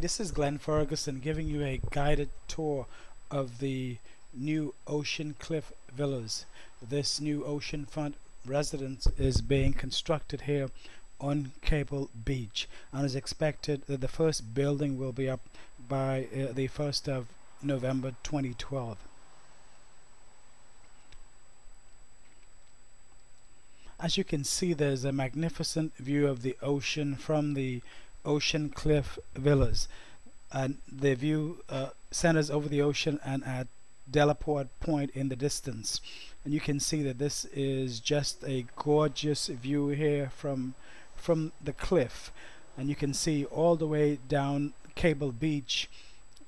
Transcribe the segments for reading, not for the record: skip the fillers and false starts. this is Glenn Ferguson giving you a guided tour of the new Ocean Cliff Villas. This new oceanfront residence is being constructed here on Cable Beach, and is expected that the first building will be up by the 1st of November 2012. As you can see, there's a magnificent view of the ocean from the Ocean Cliff Villas, and the view centers over the ocean and at Delaporte Point in the distance. And you can see that this is just a gorgeous view here from the cliff, and you can see all the way down Cable Beach.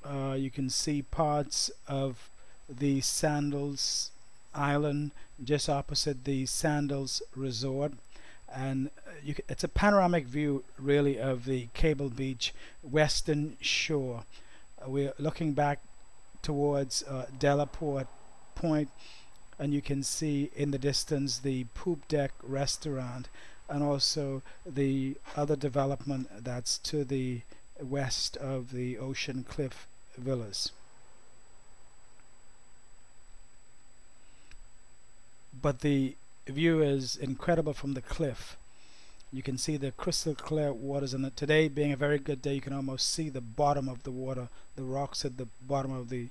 You can see parts of the Sandals Island just opposite the Sandals Resort, and it's a panoramic view really of the Cable Beach western shore. We're looking back towards Delaporte Point, and you can see in the distance the Poop Deck Restaurant and also the other development that's to the west of the Ocean Cliff Villas. But the view is incredible from the cliff. You can see the crystal clear waters, and today being a very good day, you can almost see the bottom of the water, the rocks at the bottom of the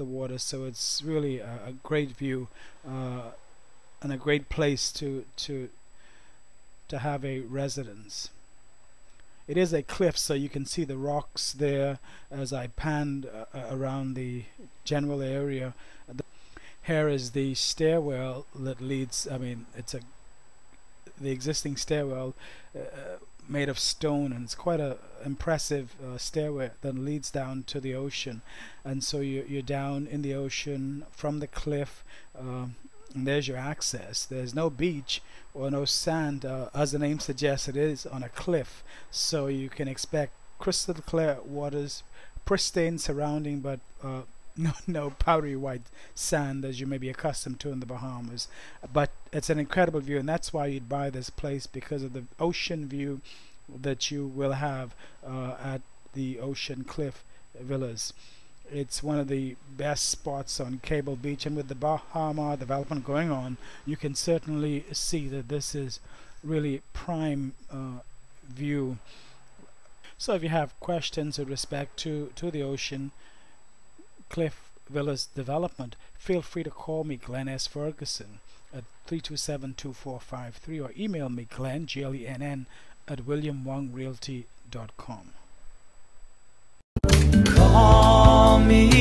water. So it's really a great view and a great place to have a residence. It is a cliff, so you can see the rocks there. As I panned around the general area, here is the stairwell that leads, I mean, it's the existing stairwell made of stone, and it's quite a impressive stairway that leads down to the ocean. And so you're down in the ocean from the cliff, and there's your access. There's no beach or no sand, as the name suggests, it is on a cliff, so you can expect crystal clear waters, pristine surrounding, but no powdery white sand as you may be accustomed to in the Bahamas. But it's an incredible view, and that's why you'd buy this place, because of the ocean view that you will have at the Ocean Cliff Villas. It's one of the best spots on Cable Beach, and with the Bahama development going on, you can certainly see that this is really prime view. So if you have questions with respect to the Ocean Cliff Villas development, feel free to call me, Glenn S. Ferguson, at 327-2453, or email me, Glenn, Glenn, at WilliamWongRealty.com. Call me.